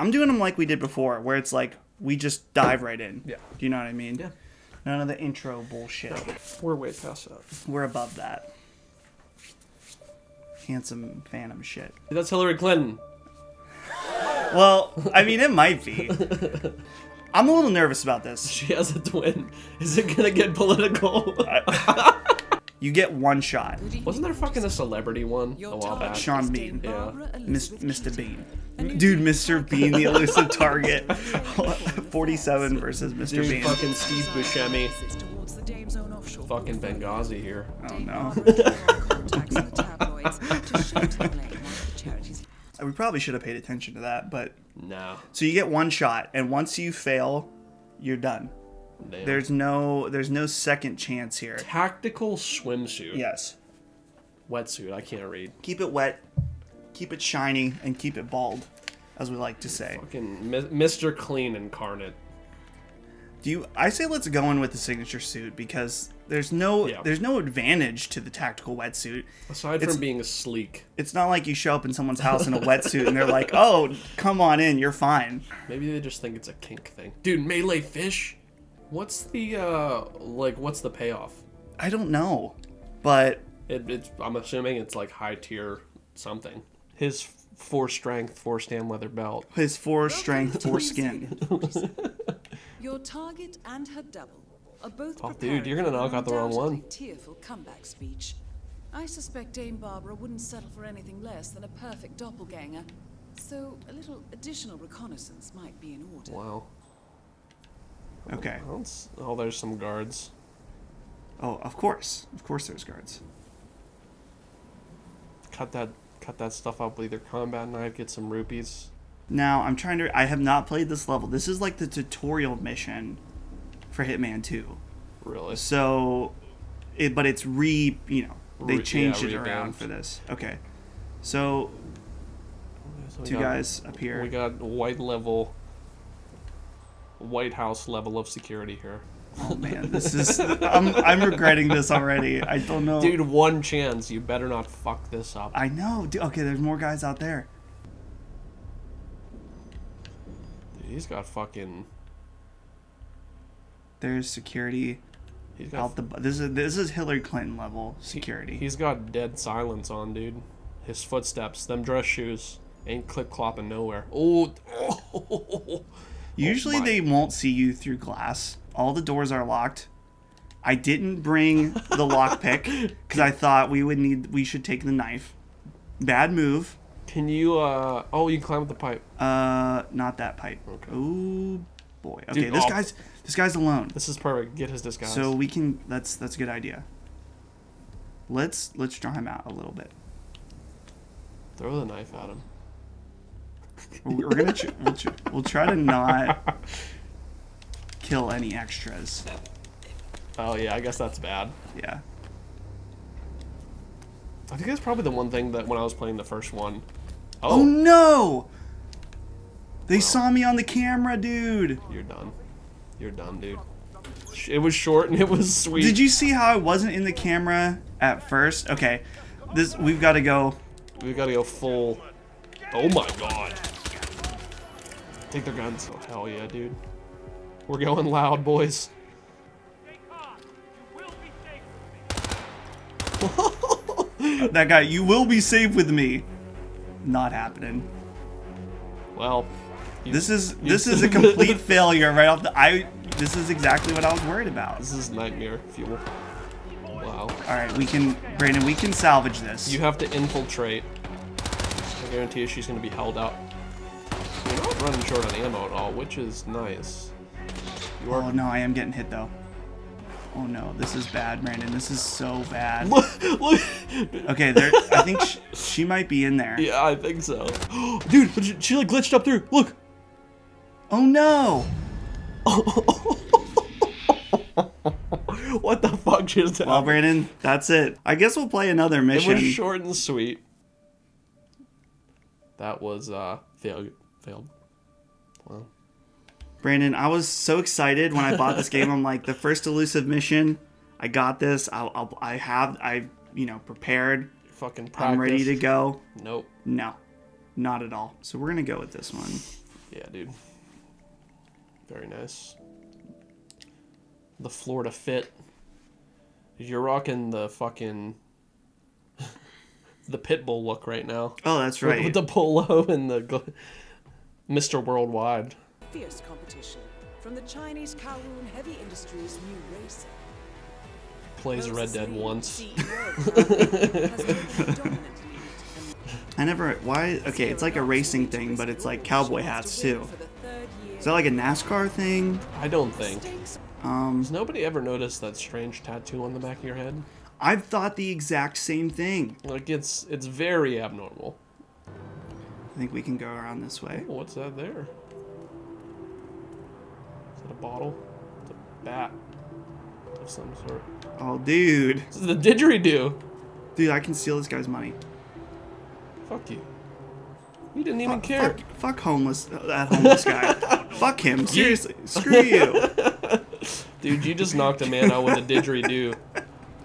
I'm doing them like we did before, where it's like we just dive right in. Yeah. Do you know what I mean? Yeah. None of the intro bullshit. No, we're way past that. We're above that. Handsome Phantom shit. That's Hillary Clinton. Well, I mean, it might be. I'm a little nervous about this. She has a twin. Is it gonna get political? You get one shot. Wasn't there fucking a celebrity one a while back? Sean Bean. Yeah. Mr. Bean. Dude, Mr. Bean, the elusive target. 47 versus Mr. Dude, Bean. Fucking Steve Buscemi. Fucking Benghazi here. Oh no. We probably should have paid attention to that, but no. So you get one shot, and once you fail, you're done. Damn. There's no second chance here. Tactical swimsuit. Yes. Wetsuit. I can't read. Keep it wet. Keep it shiny and keep it bald, as we like to say. Fucking Mr. Clean incarnate. I say let's go in with the signature suit because there's no advantage to the tactical wetsuit. Aside from being sleek. It's not like you show up in someone's house in a wetsuit and they're like, "Oh, come on in, you're fine." Maybe they just think it's a kink thing. Dude, melee fish? What's the what's the payoff? I don't know. But I'm assuming it's like high tier something. His 4 strength, 4 stam leather belt. His 4 strength, 4 skin. Your target and her double are both dude, you're gonna knock out the wrong one. Tearful comeback speech. I suspect Dame Barbara wouldn't settle for anything less than a perfect doppelganger, so a little additional reconnaissance might be in order. Wow. Okay. Oh, there's some guards. Oh, of course. Of course there's guards. Cut that stuff up with either combat knife, get some rupees. Now, I have not played this level. This is like the tutorial mission for Hitman 2. Really? So, but it's they changed it around for this. Okay. So, two guys up here. We got White House level of security here. Oh man, this is, I'm regretting this already. I don't know. Dude, one chance. You better not fuck this up. I know. Dude, okay, there's more guys out there. He's got fucking. There's security. He's got out the. This is Hillary Clinton level security. He's got dead silence on, dude. His footsteps, them dress shoes, ain't clip clopping nowhere. Oh. Usually they won't see you through glass. All the doors are locked. I didn't bring the lockpick because I thought we should take the knife. Bad move. Can you, oh, you can climb up the pipe. Not that pipe. Okay. Ooh, boy. Okay, dude, this guy's alone. This is perfect. Get his disguise. So we can, that's a good idea. Let's draw him out a little bit. Throw the knife at him. We're gonna, we'll try to not kill any extras. Oh yeah, I guess that's bad. Yeah. I think that's probably the one thing that when I was playing the first one. Oh no! They saw me on the camera, dude. You're done. You're done, dude. It was short and it was sweet. Did you see how I wasn't in the camera at first? Okay. We've got to go. We've got to go full. Oh my god. Take their guns. Oh, hell yeah, dude. We're going loud, boys. That guy, you will be safe with me. Not happening. Well, this is a complete failure right off the. This is exactly what I was worried about. This is nightmare fuel. Wow. All right, Brandon, we can salvage this. You have to infiltrate. I guarantee you, she's going to be held out. You're not running short on ammo at all, which is nice. Oh no, I am getting hit though. Oh no, this is bad, Brandon. This is so bad. Look. Okay, I think she might be in there. Yeah, I think so. Dude, but she like glitched up through. Look. Oh no. What the fuck just happened? Well, Brandon, that's it. I guess we'll play another mission. It was short and sweet. That was failed. Well. Brandon, I was so excited when I bought this game. I'm like, the first elusive mission, I got this. I prepared. You're fucking practiced. I'm ready to go. Nope. No, not at all. So we're gonna go with this one. Yeah, dude. Very nice. The Florida fit. You're rocking the fucking... the Pitbull look right now. Oh, that's right. With the polo and the... Mr. Worldwide. Fierce competition from the Chinese Kowloon Heavy Industries' new racer. Plays Red Dead once. I never... Why? Okay, it's like a racing thing, but it's like cowboy hats, too. Is that like a NASCAR thing? I don't think. Has nobody ever noticed that strange tattoo on the back of your head? I've thought the exact same thing. Like, it's very abnormal. I think we can go around this way. Oh, what's that there? Is that a bottle? It's a bat of some sort. Oh, dude. This is the didgeridoo. Dude, I can steal this guy's money. Fuck you. You didn't even care. Fuck homeless. That homeless guy. Fuck him. Seriously. Screw you. Dude, you just knocked a man out with a didgeridoo.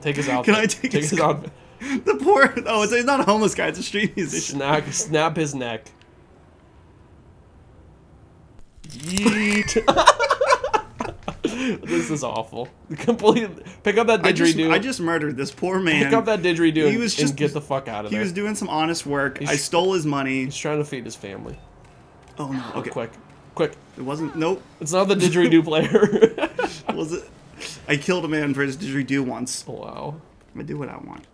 Take his outfit. Can I take his outfit? The poor... Oh, it's not a homeless guy. It's a street musician. Snap his neck. Yeet. This is awful. Completely. Pick up that didgeridoo. I just murdered this poor man. Pick up that didgeridoo and get the fuck out of there. He was doing some honest work. I stole his money. He's trying to feed his family. Oh no! Okay, quick. It wasn't. Nope. It's not the didgeridoo player. Was it? I killed a man for his didgeridoo once. Wow. I do what I want.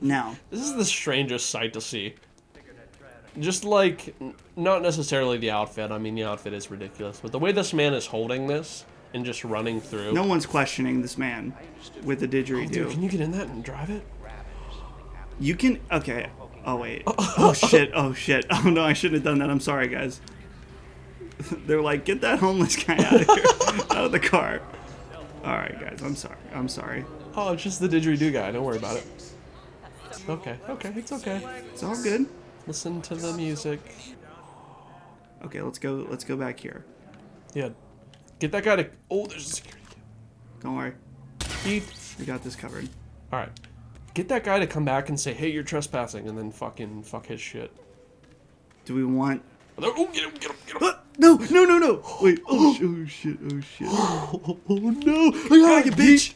Now. This is the strangest sight to see. Just like, not necessarily the outfit. I mean, the outfit is ridiculous, but the way this man is holding this. And just running through. No one's questioning this man with the didgeridoo. Oh, dude, can you get in that and drive it? You can. Okay. Oh wait. Oh shit. Oh shit. Oh no, I shouldn't have done that. I'm sorry, guys. They're like, get that homeless guy out of here, out of the car. All right, guys. I'm sorry. I'm sorry. Oh, it's just the didgeridoo guy. Don't worry about it. Okay. Okay. It's okay. It's all good. Listen to the music. Okay. Let's go. Let's go back here. Yeah. Get that guy to... Oh, there's a security camera. Don't worry. We got this covered. Alright. Get that guy to come back and say, hey, you're trespassing, and then fucking fuck his shit. Do we want... Oh, get him, get him, get him. No, no, no, no. Wait. Oh, oh shit, oh, shit. Oh, no. I got you,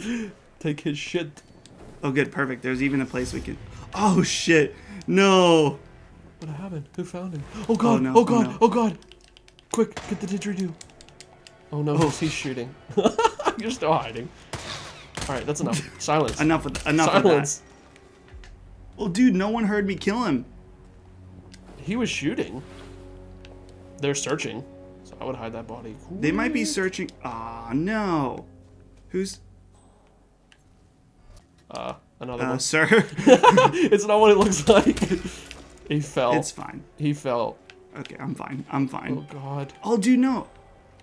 bitch. Take his shit. Oh, good, perfect. There's even a place we can... Oh, shit. No. What happened? Who found him? Oh, God, oh, no. Oh, God, oh, no. Oh, God. Quick, get the didgeridoo. Oh no, he's shooting. You're still hiding. Alright, that's enough. Silence. Enough with silence. Of that. Well, dude, no one heard me kill him. He was shooting. They're searching. So I would hide that body. Quick. They might be searching. Ah, no. Who's... another one. Sir? It's not what it looks like. He fell. It's fine. He fell. Okay, I'm fine. I'm fine. Oh, God. Oh, dude, no.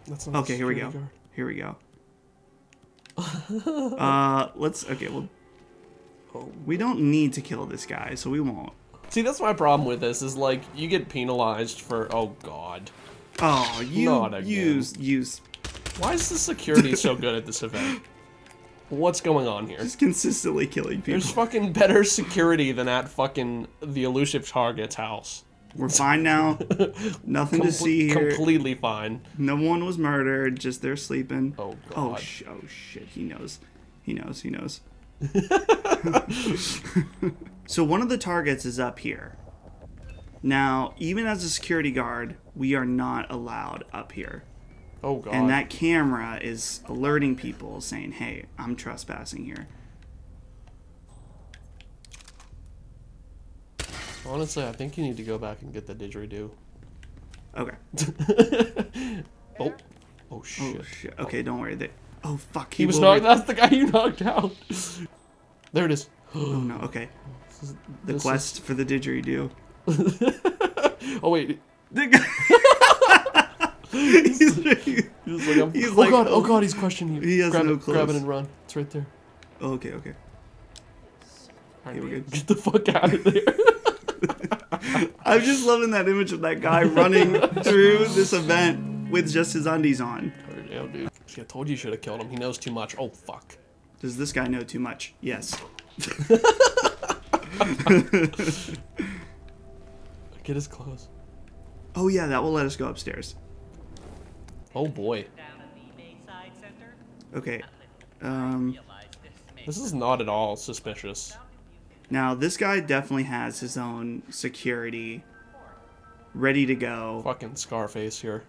That's okay, here we go. Guard. Here we go. Let's... Okay, well... Oh, we don't need to kill this guy, so we won't. See, that's my problem with this, is, like, you get penalized for... Oh, God. Oh, you... Why is the security so good at this event? What's going on here? Just consistently killing people. There's fucking better security than at fucking the elusive target's house. We're fine now. Nothing to see here. Completely fine. No one was murdered. Just they're sleeping. Oh, God. Oh shit. He knows. He knows. He knows. So one of the targets is up here. Now, even as a security guard, we are not allowed up here. Oh, God. And that camera is alerting people saying, hey, I'm trespassing here. Honestly, I think you need to go back and get the didgeridoo. Okay. Oh. Oh, shit. Oh, shit. Okay, don't worry. Oh, fuck. He was knocked... That's the guy you knocked out. There it is. Oh, no. Okay. The quest for the didgeridoo. Oh, wait. He's like, God. Oh, God. He's questioning you. He has no clue. Grab it and run. It's right there. Oh, okay, okay. All right, here we go. Get the fuck out of there. I'm just loving that image of that guy running through this event with just his undies on. Yeah, dude. See, I told you should have killed him. He knows too much. Oh, fuck. Does this guy know too much? Yes. Get his clothes. Oh yeah, that will let us go upstairs. Oh boy. Okay. This is not at all suspicious. Now, this guy definitely has his own security ready to go. Fucking Scarface here.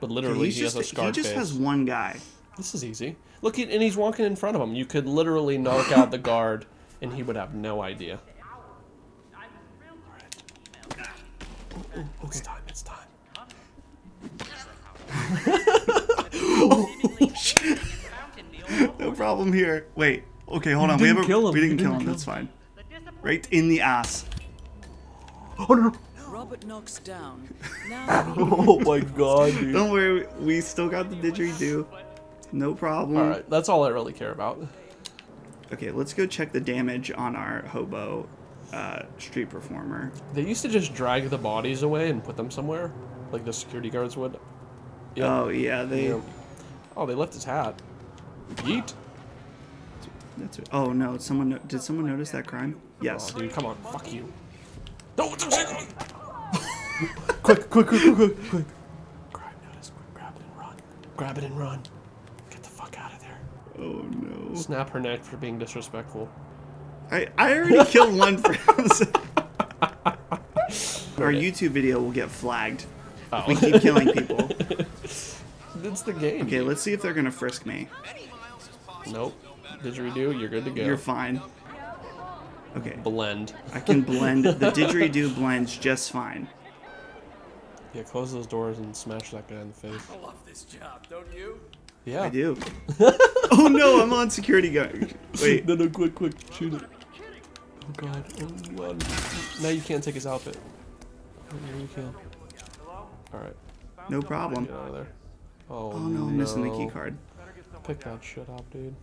But literally, he has a Scarface. He just has one guy. This is easy. Look, and he's walking in front of him. You could literally knock out the guard, and he would have no idea. All right. Oh, okay. It's time, it's time. Oh, shit. No problem here. Wait. Okay, hold on. We didn't kill him. That's fine. Right in the ass. Oh no! Robert knocks down. Now oh my god, dude. Don't worry, we still got the didgeridoo. No problem. All right, that's all I really care about. Okay, let's go check the damage on our hobo street performer. They used to just drag the bodies away and put them somewhere, like the security guards would. Yep. Oh yeah, they. Yep. Oh, they left his hat. Yeet. That's it. Oh no! Someone did. Someone notice that crime? Yes. Oh, dude, come on! Fuck you! No! Quick! Crime notice! Quick! Grab it and run! Grab it and run! Get the fuck out of there! Oh no! Snap her neck for being disrespectful. I already killed one for Our YouTube video will get flagged. Oh. We keep killing people. That's the game. Okay, dude. Let's see if they're gonna frisk me. Nope. Didgeridoo, you're good to go. You're fine. Okay. Blend. I can blend. The didgeridoo blends just fine. Yeah, close those doors and smash that guy in the face. I love this job, don't you? Yeah. I do. Oh no, I'm on security guard. Wait. No, quick. Shoot it. Oh god. Oh god. Now you can't take his outfit. Oh, no, you can. Alright. No problem. Get out of there. Oh, no, I'm missing the key card. Pick that shit up, dude.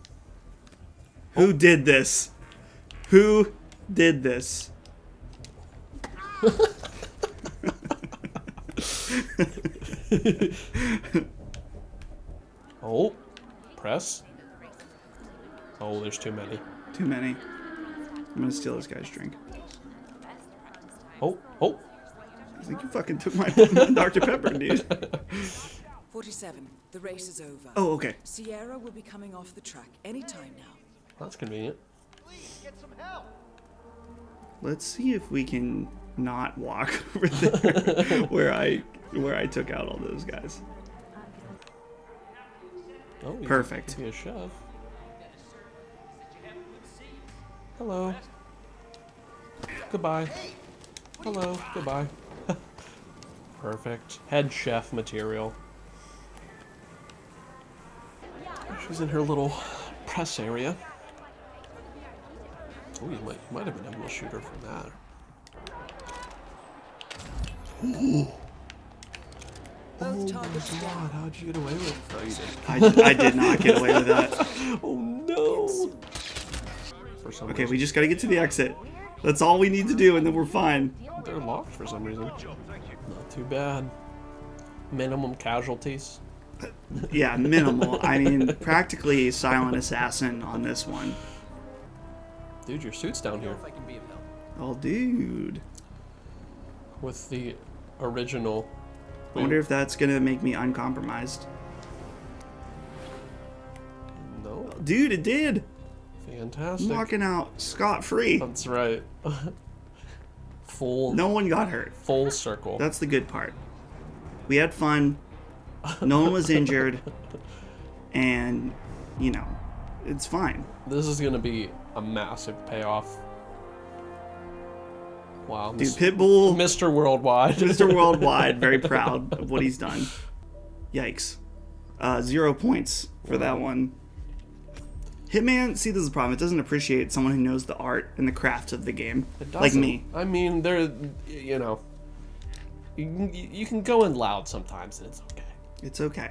Who did this? Who did this? Oh, press. Oh, there's too many. Too many. I'm gonna steal this guy's drink. Oh. I think you fucking took my Dr. Pepper, dude. 47. The race is over. Oh, okay. Sierra will be coming off the track anytime now. That's convenient. Please get some help. Let's see if we can not walk over there where I took out all those guys. Oh, perfect. Give me a shove. Hello. Goodbye. Hello. Goodbye. Perfect. Head chef material. She's in her little press area. Oh, you might have been able to shoot her from that. Ooh. Oh my god, how'd you get away with that? No, I did not get away with that. Oh no! Okay, we just gotta get to the exit. That's all we need to do and then we're fine. They're locked for some reason. Not too bad. Minimum casualties. Yeah, minimal. I mean, practically silent assassin on this one. Dude, your suit's down here. Oh, dude. With the original. I wonder if that's gonna make me uncompromised. No. Dude, it did. Fantastic. I'm walking out scot-free. That's right. Full. No one got hurt. Full circle. That's the good part. We had fun. No one was injured. And, you know, it's fine. This is gonna be a massive payoff. Wow. Dude, Pitbull. Mr. Worldwide. Mr. Worldwide. Very proud of what he's done. Yikes. 0 points for that one. Hitman, see, this is the problem. It doesn't appreciate someone who knows the art and the craft of the game. It doesn't. Like me. I mean, they're, you know, you can go in loud sometimes and it's okay. It's okay.